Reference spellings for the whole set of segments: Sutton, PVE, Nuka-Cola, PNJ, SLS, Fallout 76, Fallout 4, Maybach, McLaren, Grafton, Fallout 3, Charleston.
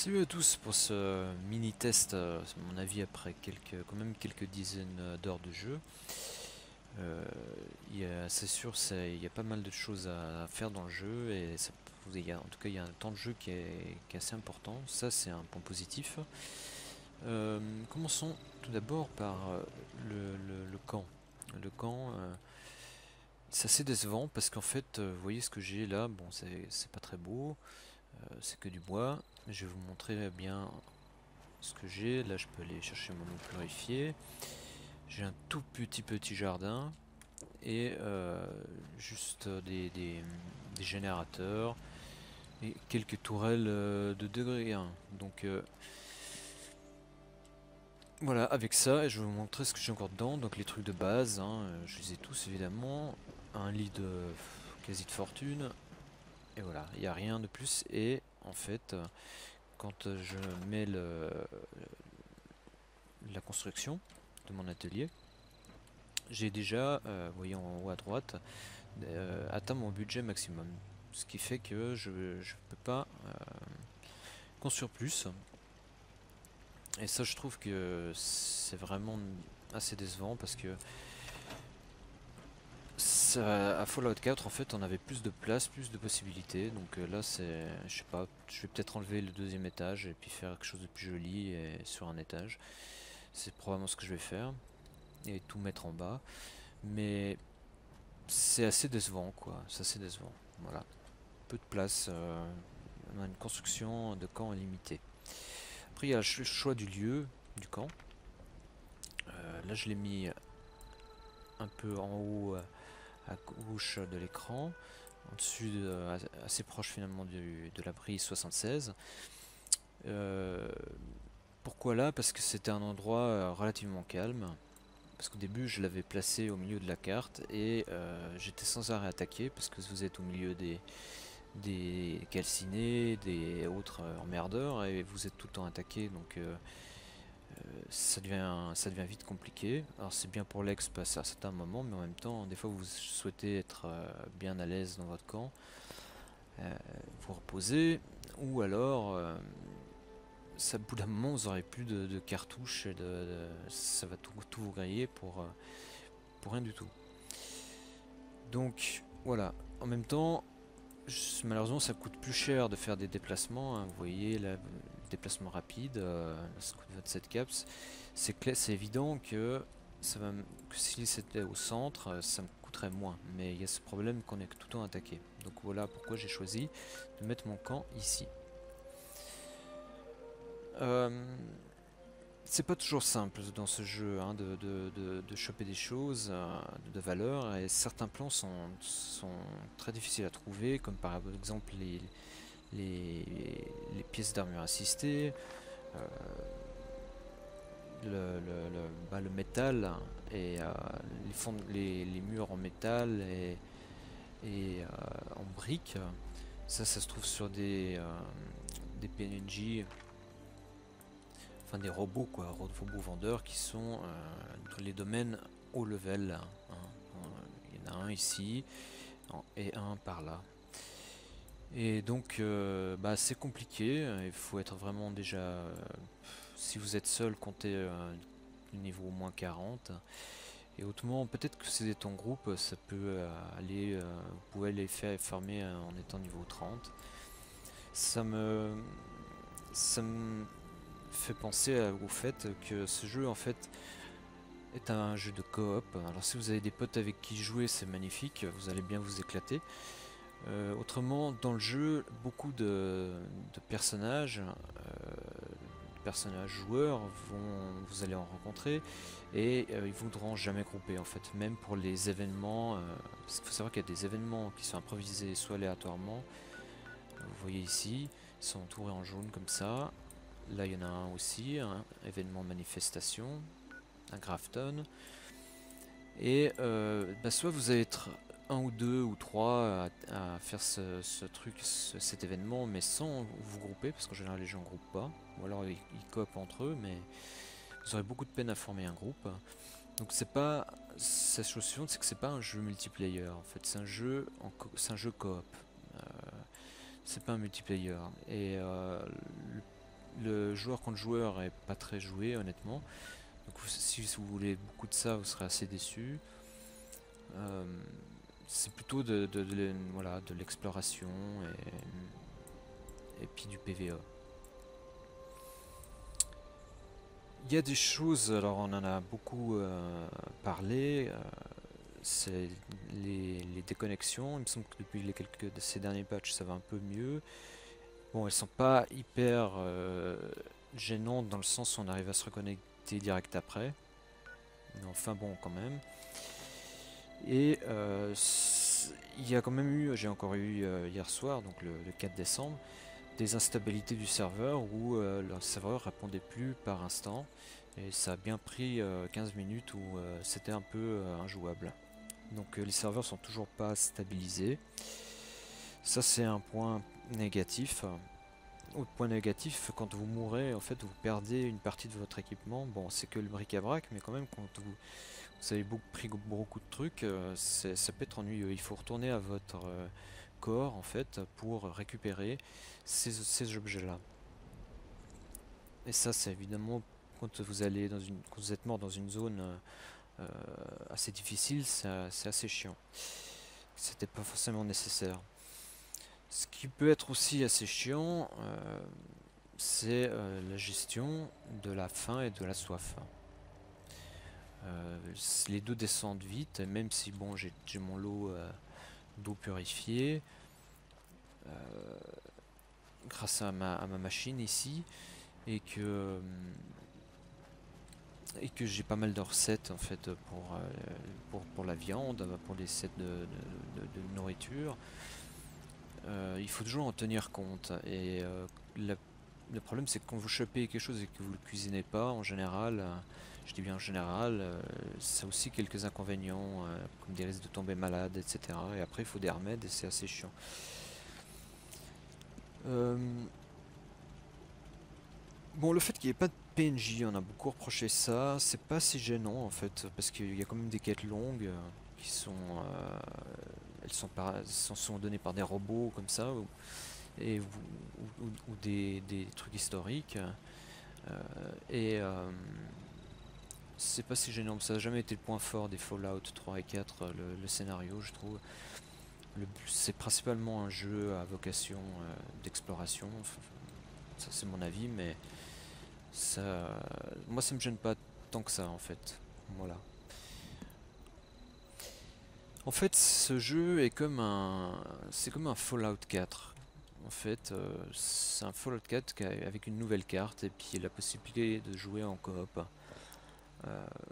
Salut à tous pour ce mini test, c'est mon avis après quand même quelques dizaines d'heures de jeu. C'est sûr, il y a pas mal de choses à faire dans le jeu et ça, en tout cas il y a un temps de jeu qui est assez important, ça c'est un point positif. Commençons tout d'abord par le camp. Le camp, c'est assez décevant parce qu'en fait, vous voyez ce que j'ai là, bon c'est pas très beau. C'est que du bois. Je vais vous montrer bien ce que j'ai. Là, je peux aller chercher mon eau purifiée. J'ai un tout petit jardin et juste des générateurs et quelques tourelles de degré 1. Donc voilà, avec ça, et je vais vous montrer ce que j'ai encore dedans. Donc les trucs de base, hein, je les ai tous évidemment. Un lit de quasi de fortune. Et voilà, il n'y a rien de plus. Et en fait, quand je mets la construction de mon atelier, j'ai déjà, voyons en haut à droite, atteint mon budget maximum. Ce qui fait que je ne peux pas construire plus. Et ça, je trouve que c'est vraiment assez décevant parce que à Fallout 4 en fait on avait plus de place, plus de possibilités, donc là c'est, je sais pas, je vais peut-être enlever le deuxième étage et puis faire quelque chose de plus joli et sur un étage, c'est probablement ce que je vais faire et tout mettre en bas, mais c'est assez décevant quoi, c'est assez décevant, voilà, peu de place, on a une construction de camp limitée. Après il y a le choix du lieu du camp, là je l'ai mis un peu en haut à gauche de l'écran, en dessus assez proche finalement de l'abri 76. Pourquoi là? Parce que c'était un endroit relativement calme, parce qu'au début je l'avais placé au milieu de la carte et j'étais sans arrêt attaqué parce que vous êtes au milieu des calcinés, des autres emmerdeurs et vous êtes tout le temps attaqué, donc ça devient vite compliqué. Alors c'est bien pour l'exp à certains moments, mais en même temps des fois vous souhaitez être bien à l'aise dans votre camp, vous reposer, ou alors ça, au bout d'un moment vous n'aurez plus de cartouches et ça va tout vous griller pour rien du tout. Donc voilà, en même temps malheureusement ça coûte plus cher de faire des déplacements, hein. Vous voyez là, déplacement rapide, ça coûte 27 caps, c'est évident que, si c'était au centre ça me coûterait moins, mais il y a ce problème qu'on est tout le temps attaqué, donc voilà pourquoi j'ai choisi de mettre mon camp ici. C'est pas toujours simple dans ce jeu, hein, de choper des choses de valeur, et certains plans sont très difficiles à trouver, comme par exemple les pièces d'armure assistées, le métal et les murs en métal et en briques, ça se trouve sur des PNJ, enfin des robots quoi, robots vendeurs qui sont dans les domaines haut level, hein. Il y en a un ici et un par là. Et donc c'est compliqué, il faut être vraiment déjà, si vous êtes seul, comptez du niveau au moins 40. Et autrement, peut-être que si vous êtes en groupe, ça peut aller, vous pouvez aller farmer en étant niveau 30. Ça me fait penser au fait que ce jeu en fait est un jeu de coop. Alors si vous avez des potes avec qui jouer, c'est magnifique, vous allez bien vous éclater. Autrement, dans le jeu, beaucoup de personnages, joueurs, vous allez en rencontrer et ils voudront jamais grouper en fait, même pour les événements, parce qu'il faut savoir qu'il y a des événements qui sont improvisés soit aléatoirement, vous voyez ici, ils sont entourés en jaune comme ça, là il y en a un aussi, un événement manifestation, un Grafton, et soit vous allez être un ou deux ou trois à faire cet événement, mais sans vous grouper, parce qu'en général les gens ne groupent pas, ou alors ils coopent entre eux, mais vous aurez beaucoup de peine à former un groupe. Donc c'est pas, sa solution, c'est que c'est pas un jeu multiplayer en fait, c'est un jeu coop, c'est pas un multiplayer. Et le joueur contre joueur est pas très joué honnêtement. Donc si vous voulez beaucoup de ça, vous serez assez déçu. C'est plutôt de l'exploration et puis du PVE. Il y a des choses, alors on en a beaucoup parlé, c'est les déconnexions. Il me semble que depuis ces derniers patchs ça va un peu mieux. Bon, elles sont pas hyper gênantes dans le sens où on arrive à se reconnecter direct après. Mais enfin bon, quand même. Et il y a quand même eu, j'ai encore eu hier soir, donc le 4 décembre, des instabilités du serveur où le serveur répondait plus par instant et ça a bien pris 15 minutes où c'était un peu injouable. Donc les serveurs sont toujours pas stabilisés. Ça c'est un point négatif. Autre point négatif, quand vous mourrez en fait vous perdez une partie de votre équipement. Bon, c'est que le bric-à-brac, mais quand même quand vous avez pris beaucoup de trucs, ça peut être ennuyeux. Il faut retourner à votre corps en fait pour récupérer ces objets là. Et ça c'est évidemment quand vous allez quand vous êtes mort dans une zone assez difficile, c'est assez chiant. C'était pas forcément nécessaire. Ce qui peut être aussi assez chiant, c'est la gestion de la faim et de la soif. Les deux descendent vite, même si bon j'ai mon lot d'eau purifiée grâce à ma machine ici, et que j'ai pas mal de recettes en fait pour la viande, pour les sets de nourriture. Il faut toujours en tenir compte, et le problème c'est que quand vous chopez quelque chose et que vous le cuisinez pas, en général, je dis bien en général, ça a aussi quelques inconvénients, comme des risques de tomber malade, etc. Et après il faut des remèdes et c'est assez chiant. Bon, le fait qu'il n'y ait pas de PNJ, on a beaucoup reproché ça, c'est pas si gênant en fait, parce qu'il y a quand même des quêtes longues qui sont... elles sont données par des robots comme ça, ou des trucs historiques, c'est pas si gênant. Ça n'a jamais été le point fort des Fallout 3 et 4, le scénario, je trouve. C'est principalement un jeu à vocation d'exploration, enfin, ça c'est mon avis, mais ça, moi ça me gêne pas tant que ça en fait. Voilà. En fait, ce jeu est comme un Fallout 4. En fait, c'est un Fallout 4 avec une nouvelle carte et puis la possibilité de jouer en coop.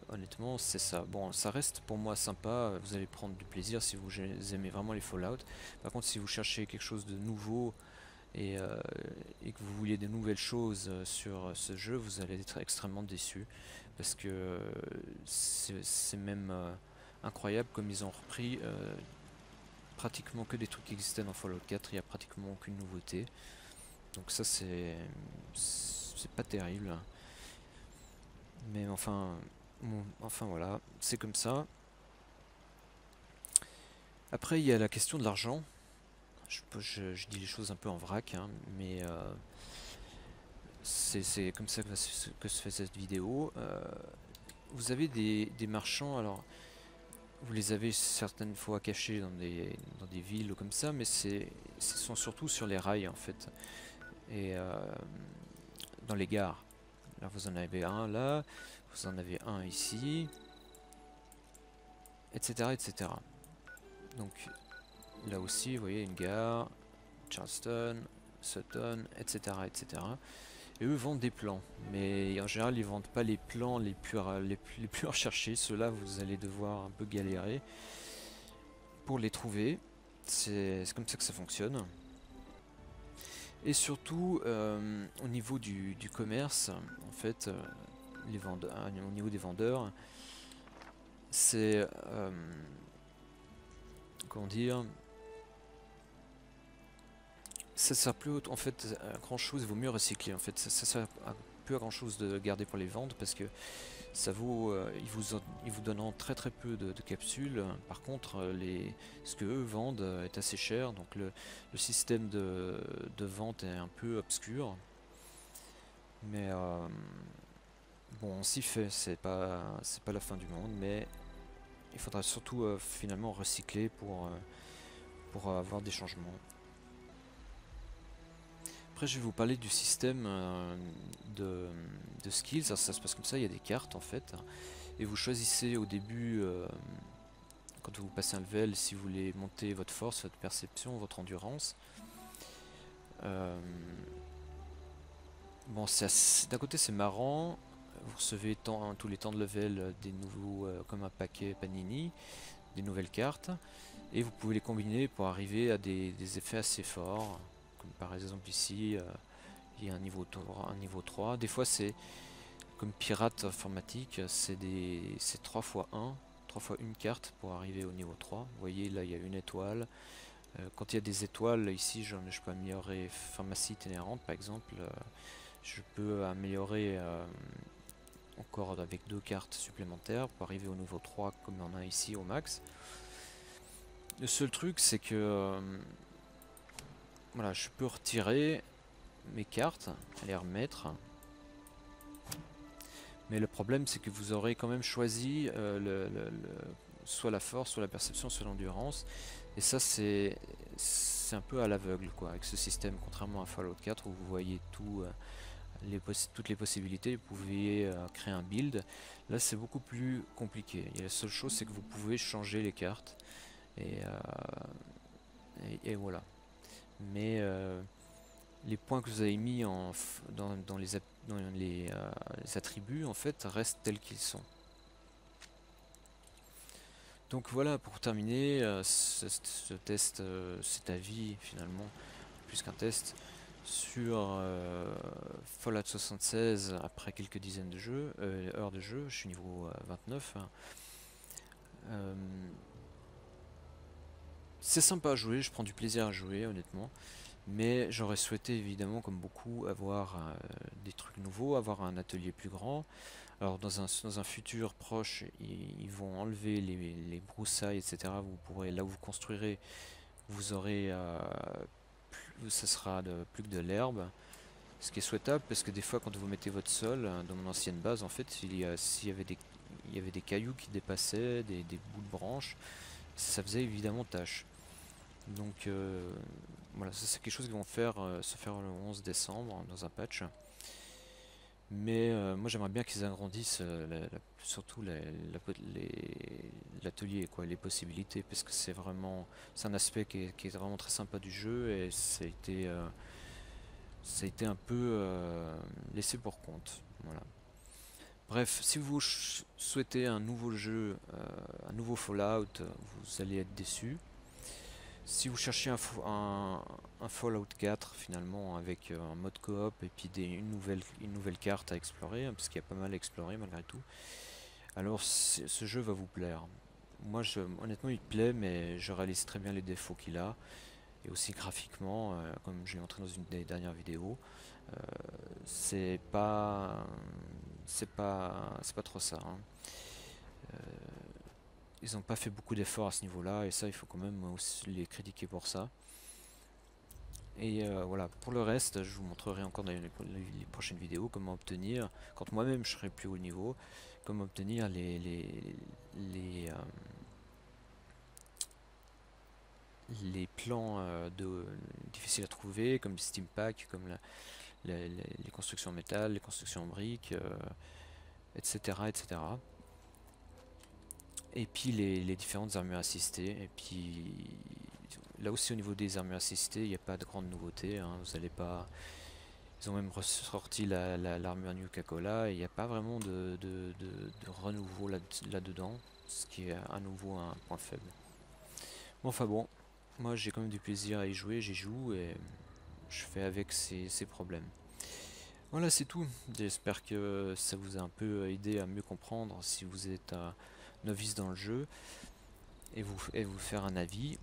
Honnêtement, c'est ça. Bon, ça reste pour moi sympa. Vous allez prendre du plaisir si vous aimez vraiment les Fallout. Par contre, si vous cherchez quelque chose de nouveau et que vous voulez des nouvelles choses sur ce jeu, vous allez être extrêmement déçu parce que c'est même incroyable comme ils ont repris pratiquement que des trucs qui existaient dans Fallout 4, il n'y a pratiquement aucune nouveauté. Donc ça c'est pas terrible. Mais enfin, voilà, c'est comme ça. Après il y a la question de l'argent. Je dis les choses un peu en vrac, hein, mais c'est comme ça que se fait cette vidéo. Vous avez des marchands, alors... Vous les avez certaines fois cachés dans des villes comme ça, mais ce sont surtout sur les rails en fait, et dans les gares. Là vous en avez un là, vous en avez un ici, etc. etc. Donc là aussi vous voyez une gare, Charleston, Sutton, etc. etc. Et eux vendent des plans, mais en général ils vendent pas les plans les plus recherchés. Ceux-là vous allez devoir un peu galérer pour les trouver. C'est comme ça que ça fonctionne. Et surtout au niveau du commerce, en fait, au niveau des vendeurs, c'est comment dire. Ça sert plus en fait à grand chose, il vaut mieux recycler en fait, ça sert à plus à grand chose de garder pour les ventes parce que ça vaut, ils vous donnent très peu de capsules. Par contre ce que eux vendent est assez cher, donc le système de vente est un peu obscur. Mais bon, on s'y fait, c'est pas la fin du monde, mais il faudra surtout finalement recycler pour avoir des changements. Après, je vais vous parler du système de skills. Alors, ça se passe comme ça, il y a des cartes en fait. Et vous choisissez au début, quand vous passez un level, si vous voulez monter votre force, votre perception, votre endurance. Bon, d'un côté c'est marrant, vous recevez tous les temps de level des nouveaux, comme un paquet Panini, des nouvelles cartes. Et vous pouvez les combiner pour arriver à des effets assez forts. Par exemple ici, il y a un niveau 3. Des fois c'est, comme pirate informatique, c'est 3 x 1, 3 fois une carte pour arriver au niveau 3. Vous voyez là il y a une étoile. Quand il y a des étoiles, ici je peux améliorer pharmacie itinérante par exemple. Je peux améliorer encore avec 2 cartes supplémentaires pour arriver au niveau 3 comme il y en a ici au max. Le seul truc c'est que... voilà, je peux retirer mes cartes, les remettre. Mais le problème, c'est que vous aurez quand même choisi soit la force, soit la perception, soit l'endurance. Et ça, c'est un peu à l'aveugle, quoi, avec ce système. Contrairement à Fallout 4, où vous voyez toutes les possibilités, vous pouvez créer un build. Là, c'est beaucoup plus compliqué. Et la seule chose, c'est que vous pouvez changer les cartes. Et voilà. Mais les points que vous avez mis dans les attributs en fait restent tels qu'ils sont. Donc voilà, pour terminer ce test, cet avis finalement, plus qu'un test, sur Fallout 76 après quelques dizaines de jeux, heures de jeu. Je suis niveau 29. Hein. C'est sympa à jouer, je prends du plaisir à jouer honnêtement, mais j'aurais souhaité évidemment comme beaucoup avoir des trucs nouveaux, avoir un atelier plus grand. Alors dans un futur proche, ils vont enlever les broussailles, etc. Vous pourrez, là où vous construirez, vous aurez, ça sera plus que de l'herbe. Ce qui est souhaitable parce que des fois quand vous mettez votre sol, dans mon ancienne base en fait, il y avait des cailloux qui dépassaient, des bouts de branches, ça faisait évidemment tâche. Donc voilà, ça c'est quelque chose qu'ils vont faire, le 11 décembre dans un patch. Mais moi j'aimerais bien qu'ils agrandissent surtout l'atelier, quoi, les possibilités, parce que c'est vraiment, c'est un aspect qui est vraiment très sympa du jeu et ça a été un peu laissé pour compte. Voilà. Bref, si vous souhaitez un nouveau jeu, un nouveau Fallout, vous allez être déçu. Si vous cherchez un Fallout 4 finalement avec un mode coop et puis une nouvelle carte à explorer, hein, parce qu'il y a pas mal à explorer malgré tout, alors ce jeu va vous plaire. Moi honnêtement il plaît, mais je réalise très bien les défauts qu'il a. Et aussi graphiquement, comme je l'ai montré dans une des dernières vidéos, c'est pas trop ça, hein. Ils n'ont pas fait beaucoup d'efforts à ce niveau là et ça il faut quand même aussi les critiquer pour ça. Et voilà, pour le reste je vous montrerai encore dans les prochaines vidéos comment obtenir, quand moi-même je serai plus haut niveau, comment obtenir les plans difficiles à trouver, comme le Steam Pack, comme les constructions en métal, les constructions en briques, etc., etc. Et puis les différentes armures assistées. Et puis là aussi au niveau des armures assistées, il n'y a pas de grande nouveauté, hein. Vous allez pas... Ils ont même ressorti l'armure Nuka-Cola et il n'y a pas vraiment de renouveau là-dedans, ce qui est à nouveau un point faible. Bon, enfin bon, moi j'ai quand même du plaisir à y jouer, j'y joue et... je fais avec ces problèmes. Voilà, c'est tout. J'espère que ça vous a un peu aidé à mieux comprendre si vous êtes un novice dans le jeu et vous faire un avis.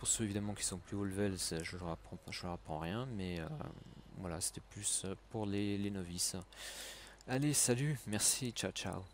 Pour ceux évidemment qui sont plus haut level, je leur apprends rien, mais voilà, c'était plus pour les novices. Allez, salut, merci, ciao ciao.